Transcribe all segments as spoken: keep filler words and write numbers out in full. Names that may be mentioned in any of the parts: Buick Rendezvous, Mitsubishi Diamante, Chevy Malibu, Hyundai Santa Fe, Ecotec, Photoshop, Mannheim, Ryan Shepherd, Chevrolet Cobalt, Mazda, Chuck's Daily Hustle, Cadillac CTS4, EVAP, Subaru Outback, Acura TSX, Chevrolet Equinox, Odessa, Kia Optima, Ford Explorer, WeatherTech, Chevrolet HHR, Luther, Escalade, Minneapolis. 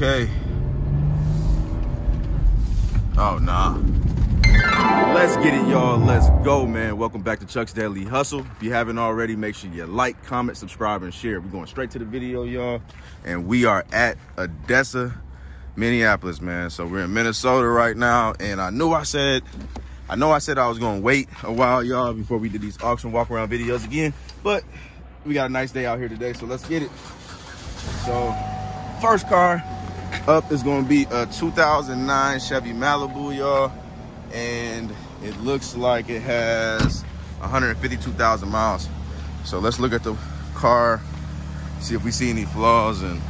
Okay. Oh, nah. Let's get it, y'all. Let's go, man. Welcome back to Chuck's Daily Hustle. If you haven't already, make sure you like, comment, subscribe, and share. We're going straight to the video, y'all. And we are at Odessa, Minneapolis, man. So we're in Minnesota right now. And I knew I said, I know I said I was going to wait a while, y'all, before we did these auction walk around videos again. But we got a nice day out here today, so let's get it. So first car up is going to be a two thousand nine Chevy Malibu, y'all. And it looks like it has one hundred fifty-two thousand miles. So let's look at the car, see if we see any flaws, and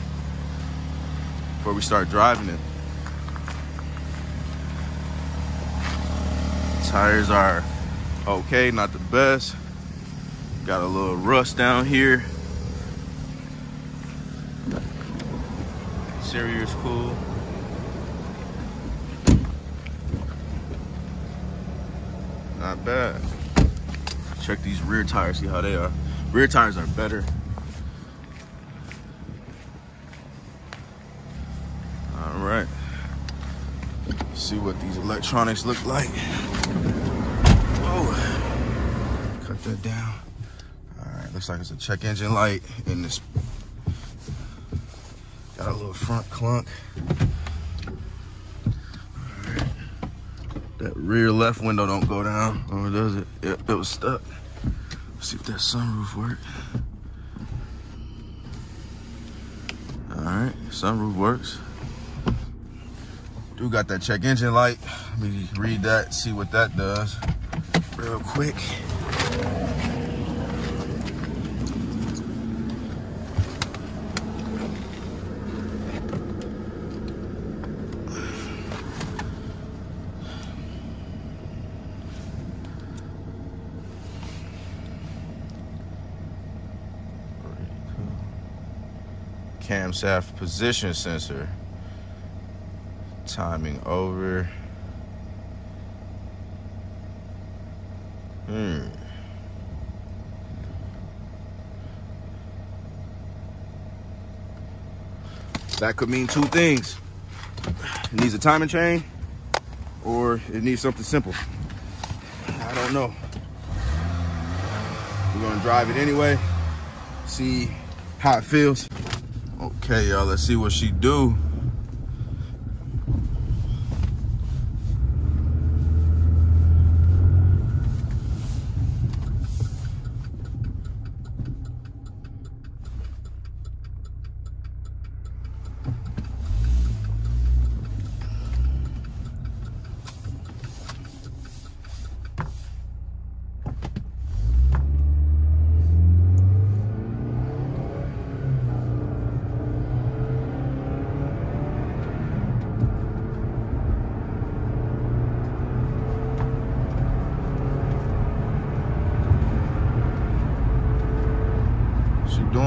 before we start driving it. Tires are okay, not the best. Got a little rust down here. Interior's cool. Not bad. Check these rear tires, see how they are. Rear tires are better. All right. Let's see what these electronics look like. Oh, cut that down. All right, looks like it's a check engine light in this. Got a little front clunk. That rear left window don't go down. Oh, does it? Yep, it was stuck. Let's see if that sunroof works. All right, sunroof works. Do got that check engine light. Let me read that, see what that does real quick. Camshaft position sensor, timing over. Hmm. That could mean two things. It needs a timing chain, or it needs something simple. I don't know. We're gonna drive it anyway, see how it feels. Okay, y'all, let's see what she do.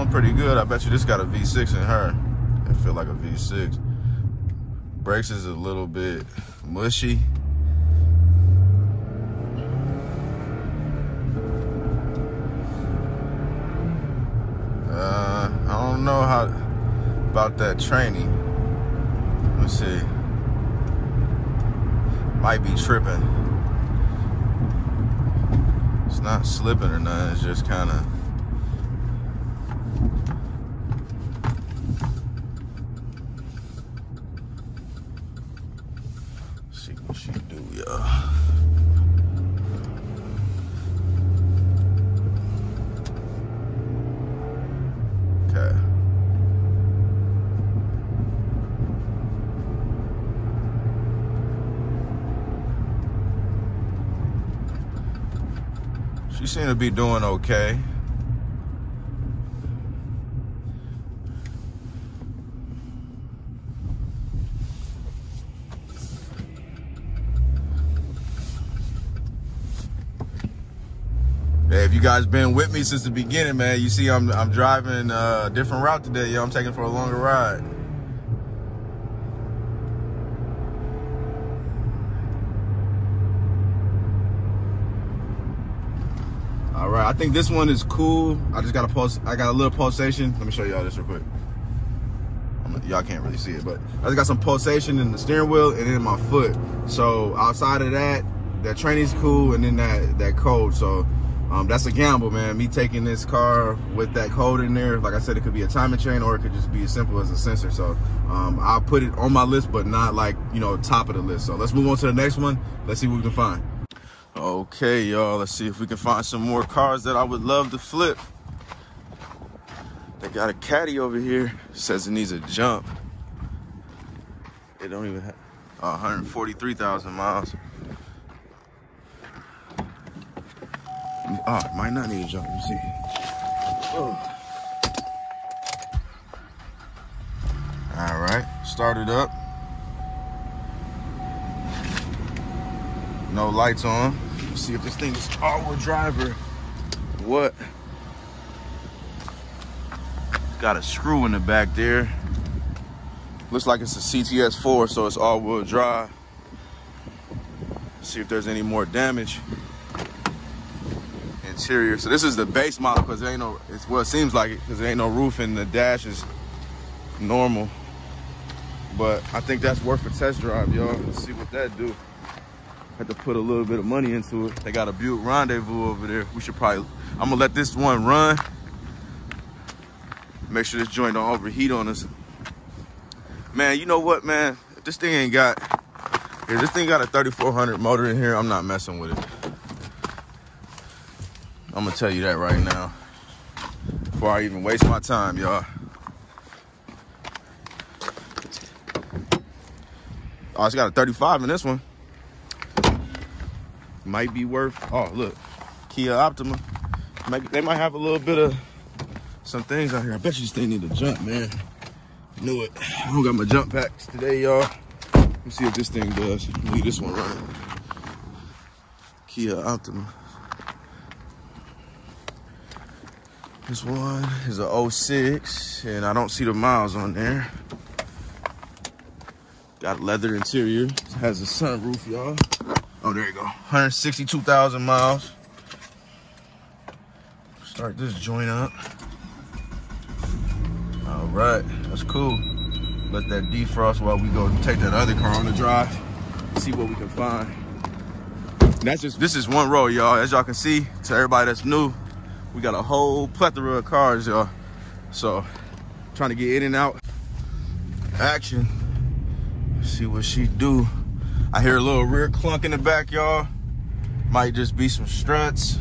Pretty good. I bet you this got a V six in her. It feel like a V six. Brakes is a little bit mushy. Uh, I don't know how about that tranny. Let's see. Might be tripping. It's not slipping or nothing. It's just kind of. You seem to be doing okay. Hey, if you guys been with me since the beginning, man, you see I'm I'm driving a different route today, yo. I'm taking for a longer ride. Alright, I think this one is cool. I just got a pulse. I got a little pulsation. Let me show y'all this real quick. I'm y'all can't really see it, but I just got some pulsation in the steering wheel and in my foot. So outside of that, that training's cool, and then that that cold. So um, that's a gamble, man. Me taking this car with that cold in there, like I said, it could be a timing chain, or it could just be as simple as a sensor. So um, I'll put it on my list, but not like, you know, top of the list. So let's move on to the next one. Let's see what we can find. Okay, y'all, let's see if we can find some more cars that I would love to flip. They got a Caddy over here. It says it needs a jump. It don't even have uh, one hundred forty-three thousand miles. Oh, it might not need a jump. Let me see. Oh. All right, start it up. No lights on. Let's see if this thing is all-wheel drive or what. Got a screw in the back there. Looks like it's a C T S four, so it's all-wheel drive. See if there's any more damage. Interior. So this is the base model, because there ain't no. It's well, it seems like it, because there ain't no roof and the dash is normal. But I think that's worth a test drive, y'all. Let's see what that do. Had to put a little bit of money into it. They got a Buick Rendezvous over there. We should probably. I'm gonna let this one run. Make sure this joint don't overheat on us. Man, you know what, man? If this thing ain't got, if this thing got a thirty-four hundred motor in here, I'm not messing with it. I'm gonna tell you that right now. Before I even waste my time, y'all. Oh, it's got a thirty-five in this one. Might be worth, oh, look. Kia Optima. Maybe, they might have a little bit of some things out here. I bet you this thing need a jump, man. Knew it. I don't got my jump packs today, y'all. Let me see if this thing does. Leave this one running. Kia Optima. This one is a oh six, and I don't see the miles on there. Got leather interior. It has a sunroof, y'all. Oh, there you go. one hundred sixty-two thousand miles. Start this joint up. All right, that's cool. Let that defrost while we go take that other car on the drive. See what we can find. And that's just, this is one row, y'all. As y'all can see, to everybody that's new, we got a whole plethora of cars, y'all. So, trying to get in and out. Action. See what she do. I hear a little rear clunk in the back, y'all. Might just be some struts.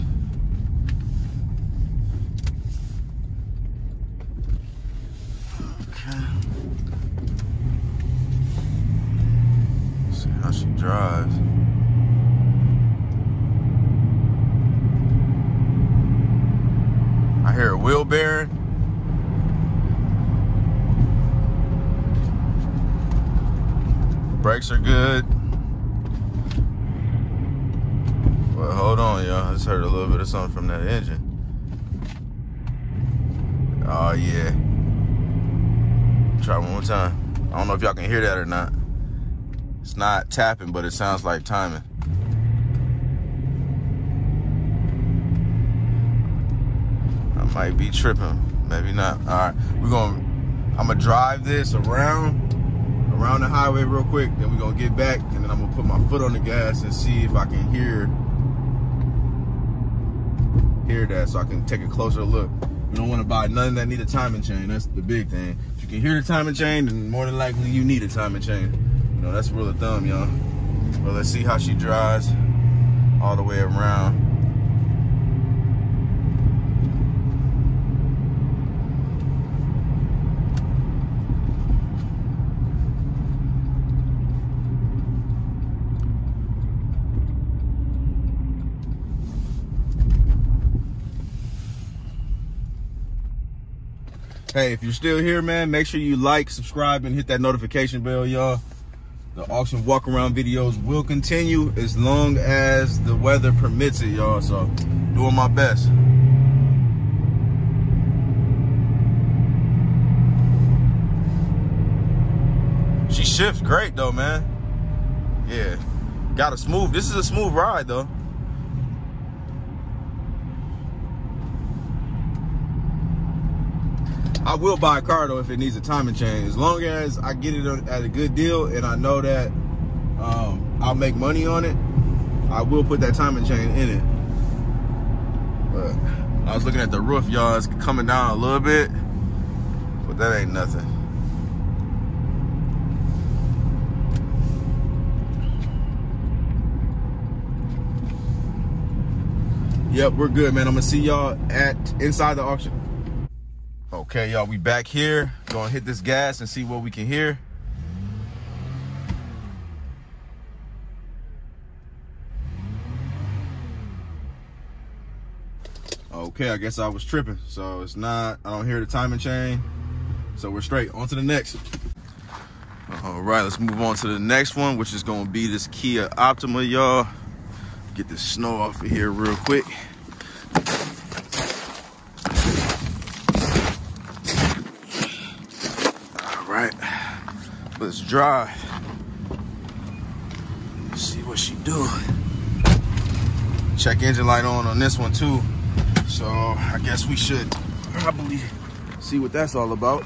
Okay. See how she drives. I hear a wheel bearing. Brakes are good. But hold on, y'all. I just heard a little bit of something from that engine. Oh, yeah. Try one more time. I don't know if y'all can hear that or not. It's not tapping, but it sounds like timing. Might be tripping, maybe not. All right, we're gonna, I'm gonna drive this around, around the highway real quick, then we're gonna get back, and then I'm gonna put my foot on the gas and see if I can hear, hear that, so I can take a closer look. You don't wanna buy nothing that need a timing chain, that's the big thing. If you can hear the timing chain, then more than likely you need a timing chain. You know, that's rule of thumb, y'all. Well, let's see how she drives all the way around. Hey, if you're still here, man, make sure you like, subscribe, and hit that notification bell, y'all. The auction walk-around videos will continue as long as the weather permits it, y'all. So, doing my best. She shifts great, though, man. Yeah. Got a smooth. This is a smooth ride, though. I will buy a car though if it needs a timing change, as long as I get it at a good deal and I know that um, I'll make money on it. I will put that timing chain in it. But I was looking at the roof, y'all. It's coming down a little bit, but that ain't nothing. Yep, we're good, man. I'm gonna see y'all at inside the auction. Okay, y'all, we back here. Gonna hit this gas and see what we can hear. Okay, I guess I was tripping. So it's not, I don't hear the timing chain. So we're straight, on to the next. All right, let's move on to the next one, which is gonna be this Kia Optima, y'all. Get the snow off of here real quick. All right, let's drive. Let's see what she doing. Check engine light on on this one too. So I guess we should probably see what that's all about.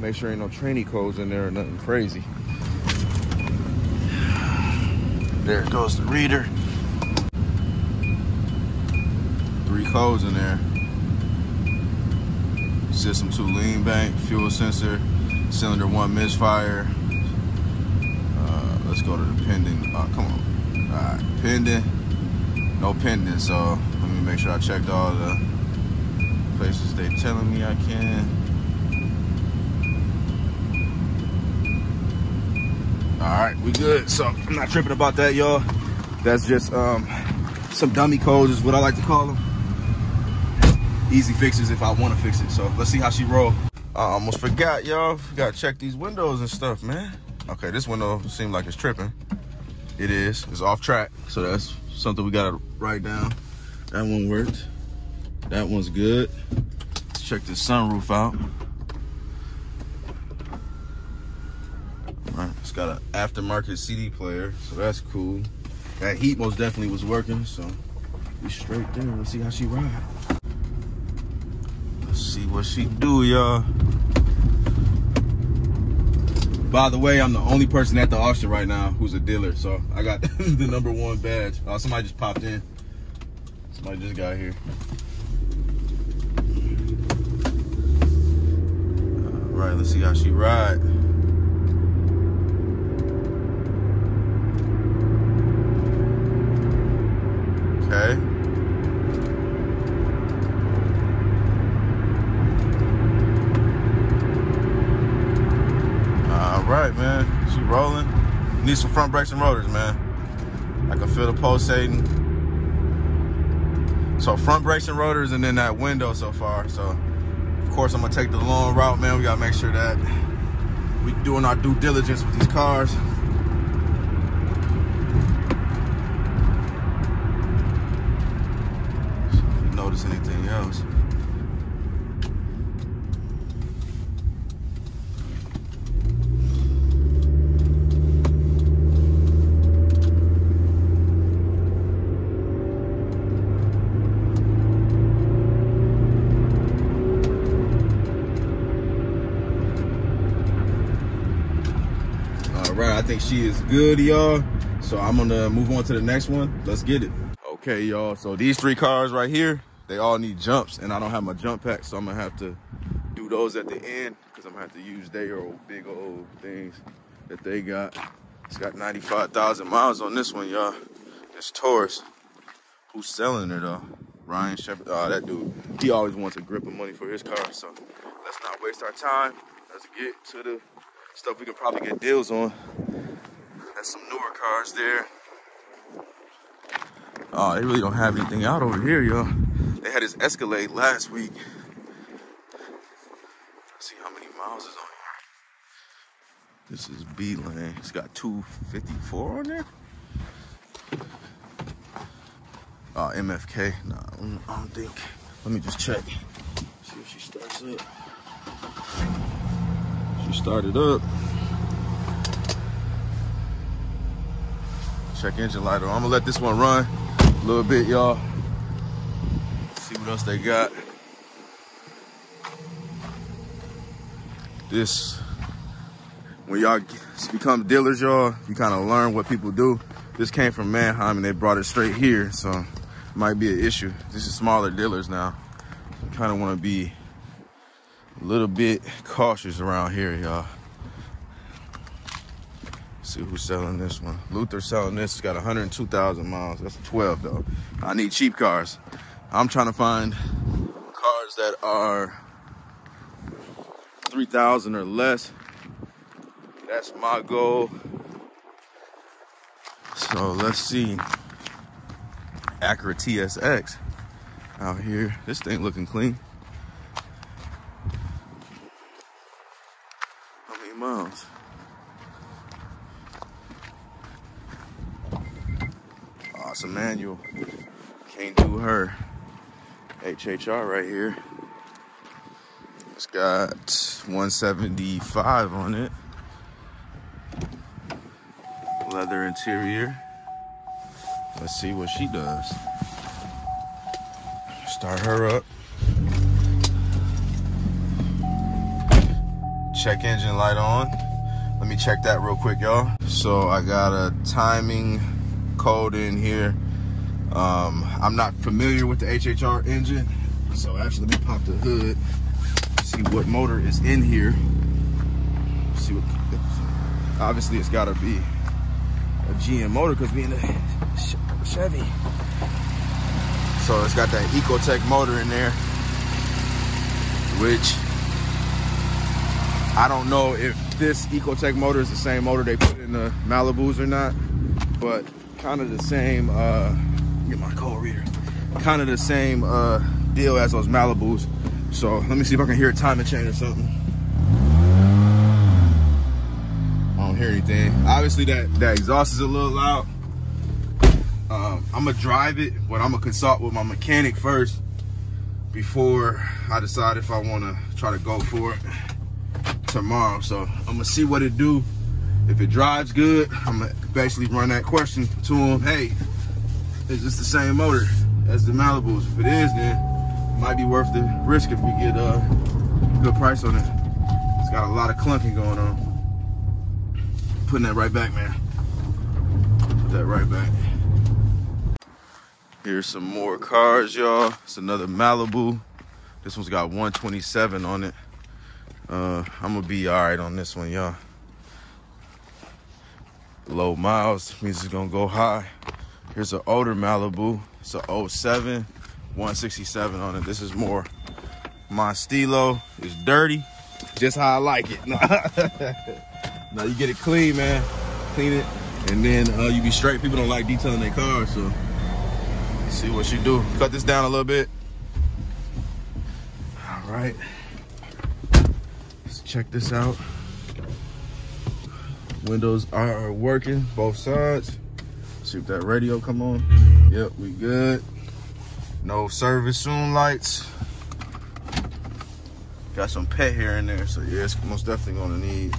Make sure ain't no tranny codes in there or nothing crazy. There goes the reader. Codes in there. System two lean bank, fuel sensor, cylinder one misfire. Uh, let's go to the pending. Uh, come on. All right, pending. No pending. So let me make sure I checked all the places they telling me I can. All right, we good. So I'm not tripping about that, y'all. That's just um, some dummy codes is what I like to call them. Easy fixes if I want to fix it. So let's see how she roll. I almost forgot, y'all. Gotta check these windows and stuff, man. Okay, this window seems like it's tripping. It is. It's off track. So that's something we gotta write down. That one worked. That one's good. Let's check this sunroof out. All right, it's got an aftermarket C D player, so that's cool. That heat most definitely was working, so we straight there. Let's see how she ride. See what she do, y'all. By the way, I'm the only person at the auction right now who's a dealer, so I got the number one badge. Oh, somebody just popped in. Somebody just got here. All right, let's see how she ride. Okay. Right, man, she rolling. Need some front brakes and rotors, man. I can feel the pulsating. So front brakes and rotors, and then that window so far. So of course I'm gonna take the long route, man. We gotta make sure that we doing our due diligence with these cars. So if you notice anything else. Right, I think she is good, y'all. So I'm gonna move on to the next one. Let's get it. Okay, y'all, so these three cars right here, they all need jumps, and I don't have my jump pack, so I'm gonna have to do those at the end, because I'm gonna have to use their old big old things that they got. It's got ninety-five thousand miles on this one, y'all. It's Taurus. Who's selling it, though? Ryan Shepherd. Oh, that dude, he always wants a grip of money for his car, so let's not waste our time. Let's get to the stuff we can probably get deals on. That's some newer cars there. Oh, they really don't have anything out over here, y'all. They had this Escalade last week. Let's see how many miles is on here. This is B lane. It's got two fifty-four on there. Oh, M F K. No, I don't, I don't think. Let me just check. See if she starts up. Started up. Check engine light on. I'm gonna let this one run a little bit, y'all. See what else they got. this, when y'all become dealers, y'all, you kind of learn what people do. This came from Mannheim and they brought it straight here, so it might be an issue. This is smaller dealers now. You kind of want to be a little bit cautious around here, y'all. See who's selling this one. Luther selling this. It's got one hundred two thousand miles. That's a twelve, though. I need cheap cars. I'm trying to find cars that are three thousand or less. That's my goal. So let's see. Acura T S X out here. This thing looking clean. How many miles? Awesome manual. Can't do her. H H R right here. It's got one seventy-five on it. Leather interior. Let's see what she does. Start her up. Check engine light on. Let me check that real quick, y'all. So I got a timing code in here. Um, I'm not familiar with the H H R engine. So actually, let me pop the hood. See what motor is in here. See what, obviously it's gotta be a G M motor because we in a Chevy. So it's got that Ecotec motor in there, which I don't know if this Ecotec motor is the same motor they put in the Malibus or not, but kind of the same, uh, get my code reader, kind of the same uh, deal as those Malibus. So let me see if I can hear a timing chain or something. I don't hear anything. Obviously that, that exhaust is a little loud. Um, I'm gonna drive it, but I'm gonna consult with my mechanic first before I decide if I wanna try to go for it tomorrow. So I'm gonna see what it do. If it drives good, I'm gonna basically run that question to him. Hey, is this the same motor as the Malibus? If it is, then might be worth the risk if we get a good price on it. It's got a lot of clunking going on. Putting that right back, man. Put that right back. Here's some more cars, y'all. It's another Malibu. This one's got one twenty-seven on it. Uh, I'm gonna be all right on this one, y'all. Low miles means it's gonna go high. Here's an older Malibu. It's an oh seven. one sixty-seven on it. This is more my stilo. It's dirty, just how I like it. Now you get it clean, man. Clean it, and then uh, you be straight. People don't like detailing their cars, so let's see what you do. Cut this down a little bit. All right, let's check this out. Windows are working, both sides. Let's see if that radio come on. Yep, we good. No service soon lights. Got some pet hair in there, so yeah, it's most definitely gonna need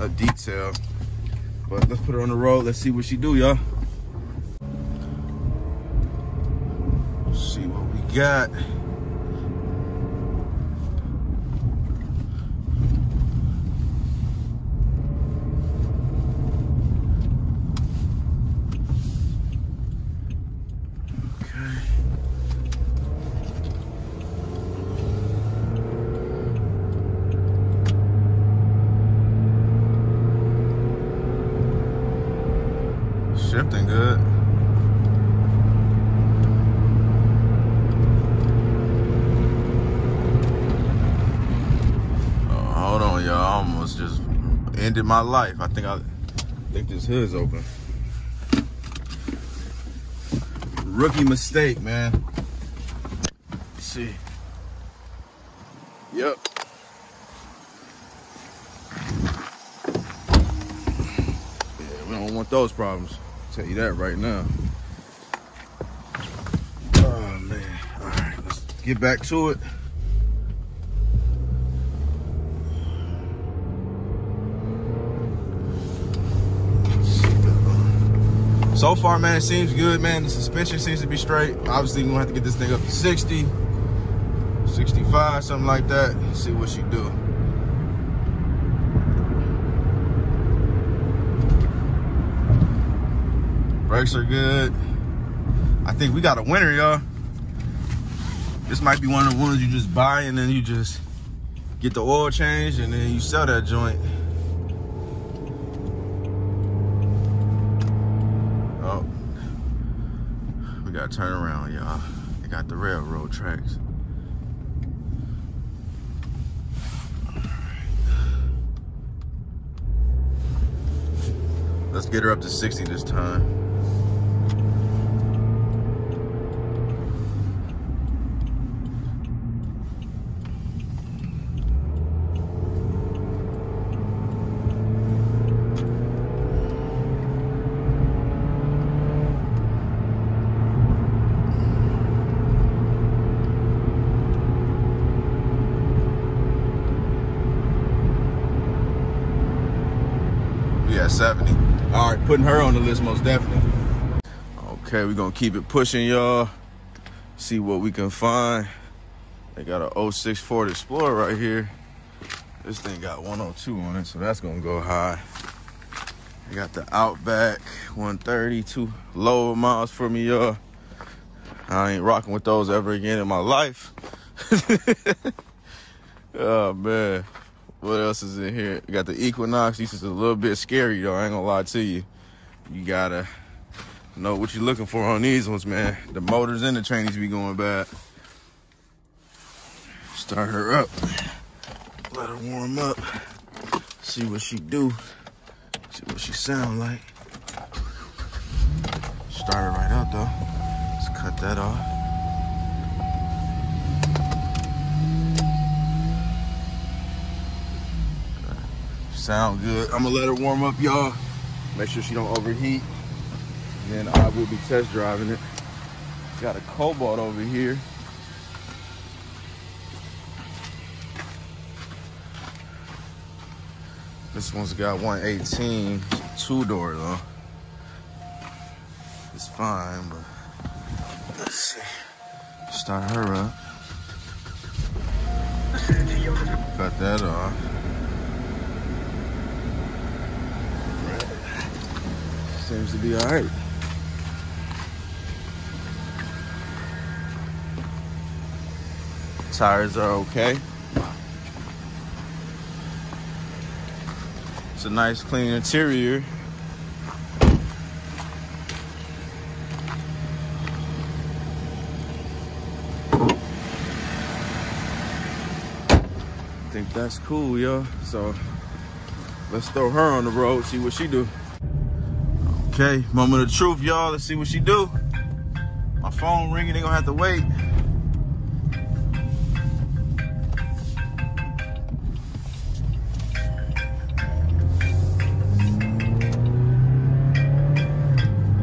a detail. But let's put her on the road. Let's see what she do, y'all. Let's see what we got. Shifting good. Oh, hold on, y'all. I almost just ended my life. I think I, I think this hood's open. Rookie mistake, man. Let's see. Yep. Yeah, we don't want those problems. Tell you that right now. Oh man. All right, let's get back to it. So far, man, it seems good, man. The suspension seems to be straight. Obviously, we're gonna have to get this thing up to sixty, sixty-five, something like that. Let's see what she do. brakes are good. I think we got a winner, y'all. This might be one of the ones you just buy and then you just get the oil changed and then you sell that joint. Oh, we gotta turn around, y'all. They got the railroad tracks. Let's get her up to sixty this time. Yeah, seventy. All right, putting her on the list most definitely. Okay, we're gonna keep it pushing, y'all. See what we can find. They got a oh six Ford Explorer right here. This thing got one oh two on it, so that's gonna go high. They got the Outback one thirty-two, lower miles for me, y'all. I ain't rocking with those ever again in my life. Oh man. What else is in here? You got the Equinox. This is a little bit scary, though. I ain't gonna lie to you. You gotta know what you're looking for on these ones, man. The motors and the chains be going bad. Start her up. Let her warm up. See what she do. See what she sound like. Start her right out, though. Let's cut that off. Sound good. I'm gonna let her warm up, y'all. Make sure she don't overheat. Then I will be test driving it. Got a Cobalt over here. This one's got one eighteen, two door though. It's fine, but let's see. Start her up. Cut that off. Seems to be all right. Tires are okay. It's a nice clean interior. I think that's cool, y'all. So let's throw her on the road, see what she do. Okay, moment of truth, y'all. Let's see what she do. My phone ringing, they gonna have to wait.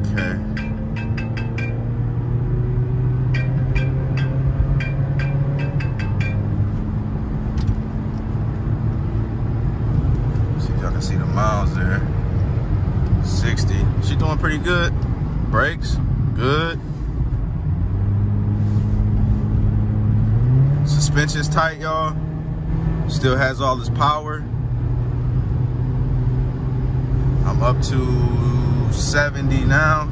Okay. See if y'all can see the miles there. sixty. She's doing pretty good. Brakes, good. Suspension's tight, y'all. Still has all this power. I'm up to seventy now.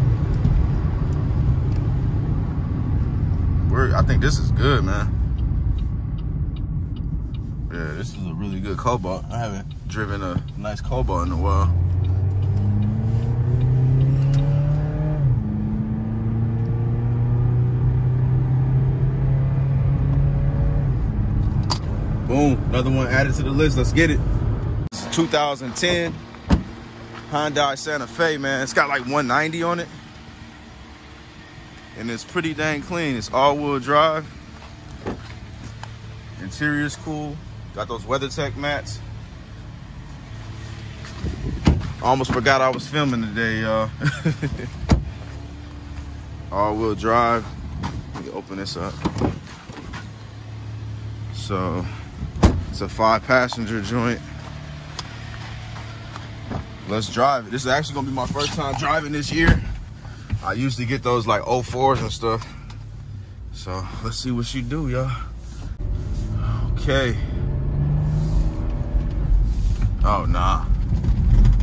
We're, I think this is good, man. Yeah, this is a really good Cobalt. I haven't driven a nice Cobalt in a while. Boom, another one added to the list. Let's get it. It's two thousand ten Hyundai Santa Fe, man. It's got like one ninety on it. And it's pretty dang clean. It's all-wheel drive. Interior's cool. Got those WeatherTech mats. Almost forgot I was filming today, y'all. All-wheel drive. Let me open this up. So it's a five passenger joint. Let's drive it. This is actually gonna be my first time driving this year. I usually get those like oh fours and stuff. So let's see what she do, y'all. Okay. Oh, nah.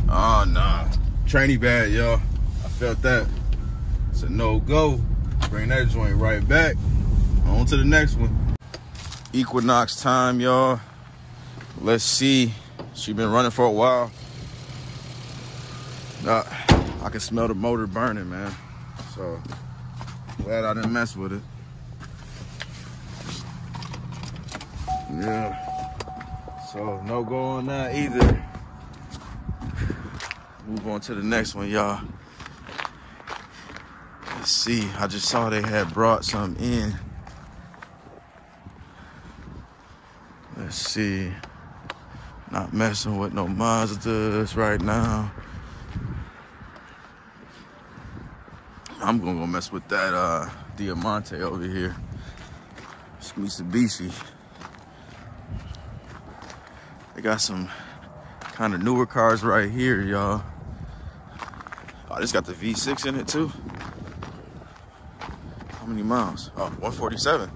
Oh, nah. Tranny bad, y'all. I felt that. a no-go. Bring that joint right back. On to the next one. Equinox time, y'all. Let's see. She been running for a while. Uh, I can smell the motor burning, man. So, glad I didn't mess with it. Yeah. So, no go on that either. Move on to the next one, y'all. Let's see. I just saw they had brought some in. Let's see. Not messing with no Mazdas right now. I'm gonna go mess with that uh, Diamante over here. It's Mitsubishi. They got some kind of newer cars right here, y'all. Oh, this got the V six in it too. How many miles? Oh, one forty-seven.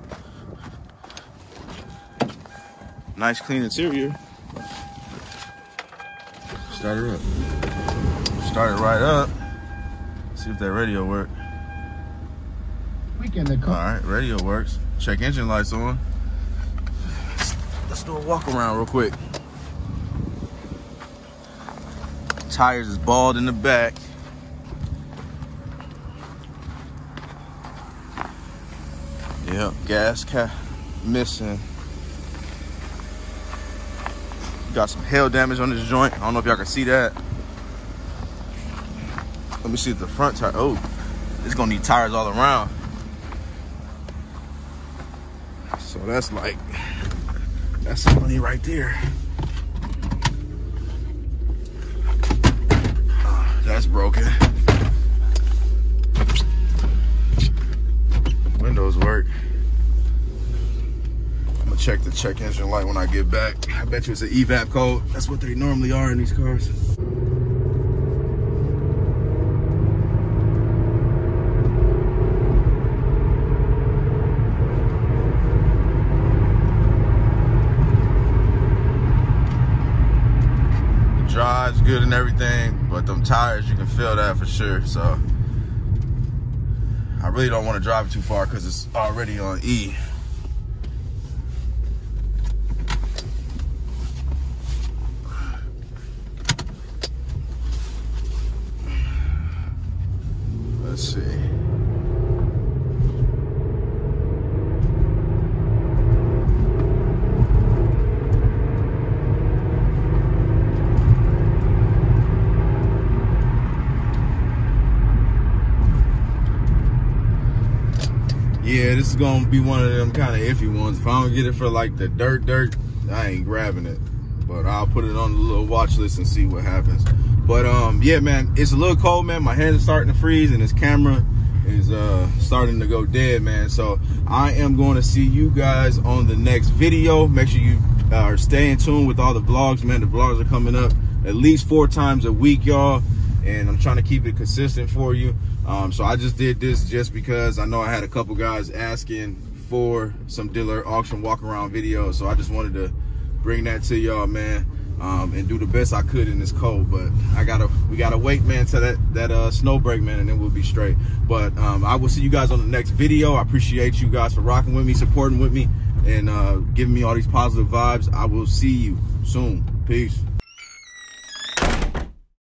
Nice clean interior. Start her up. Start it right up. See if that radio works. All right, radio works. Check engine lights on. Let's, let's do a walk around real quick. Tires is bald in the back. Yep, gas cap missing. Got some hail damage on this joint. I don't know if y'all can see that. Let me see the front tire. Oh, it's gonna need tires all around. So that's like, that's some money right there. That's broken. Windows work. I'm gonna check the check engine light when I get back. I bet you it's an E VAP code. That's what they normally are in these cars. The drive's good and everything. But them tires, you can feel that for sure. So I really don't want to drive it too far because it's already on E. Let's see. Yeah, this is gonna be one of them kind of iffy ones. If I don't get it for like the dirt dirt, I ain't grabbing it. But I'll put it on the little watch list and see what happens. But um, yeah, man, it's a little cold, man. My hands are starting to freeze and this camera is uh, starting to go dead, man. So I am going to see you guys on the next video. Make sure you are staying tuned with all the vlogs, man. The vlogs are coming up at least four times a week, y'all. And I'm trying to keep it consistent for you. Um, so I just did this just because I know I had a couple guys asking for some dealer auction walk around videos. So I just wanted to bring that to y'all, man, um, and do the best I could in this cold. But I gotta, we gotta wait, man, till that, that uh, snow break, man, and then we'll be straight. But um, I will see you guys on the next video. I appreciate you guys for rocking with me, supporting with me, and uh, giving me all these positive vibes. I will see you soon. Peace.